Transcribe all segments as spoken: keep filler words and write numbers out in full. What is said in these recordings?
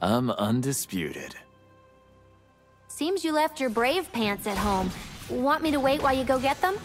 I'm undisputed. Seems you left your brave pants at home. Want me to wait while you go get them?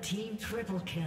Team triple kill.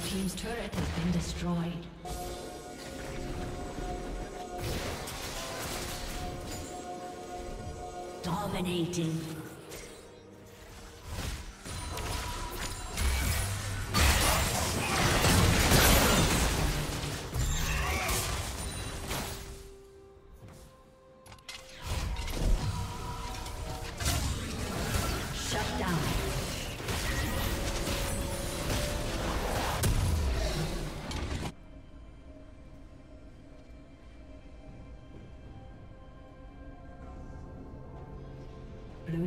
Team's turret has been destroyed. Dominating. Blue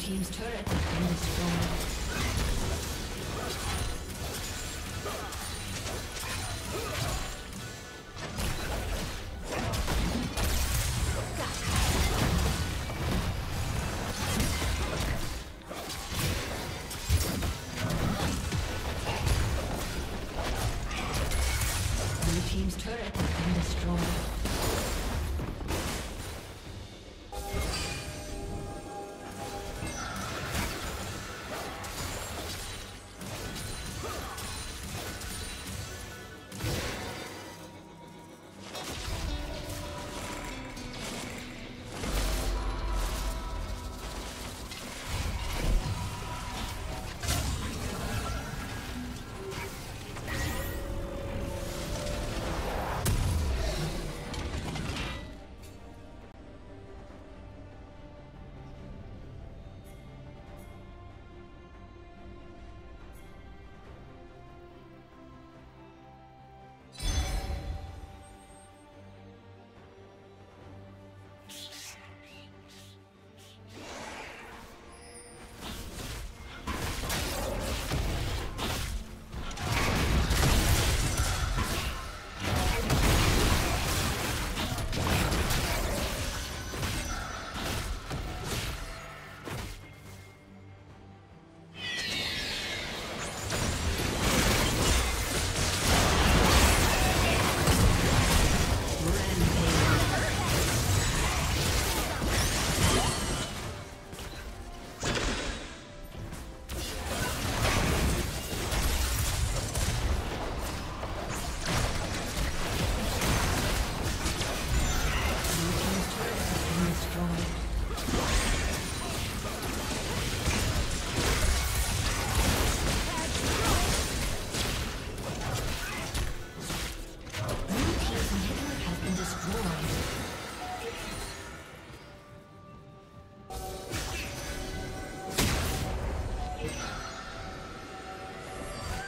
Team's turret has been destroyed.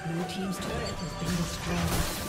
Blue team's turret has been destroyed.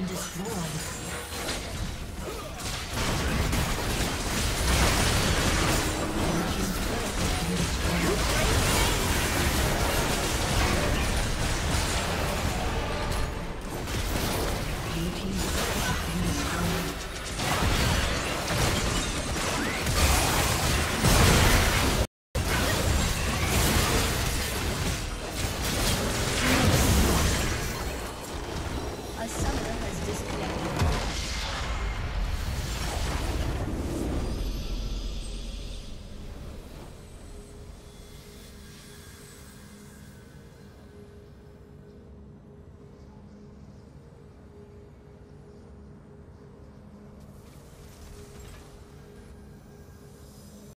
Destroyed.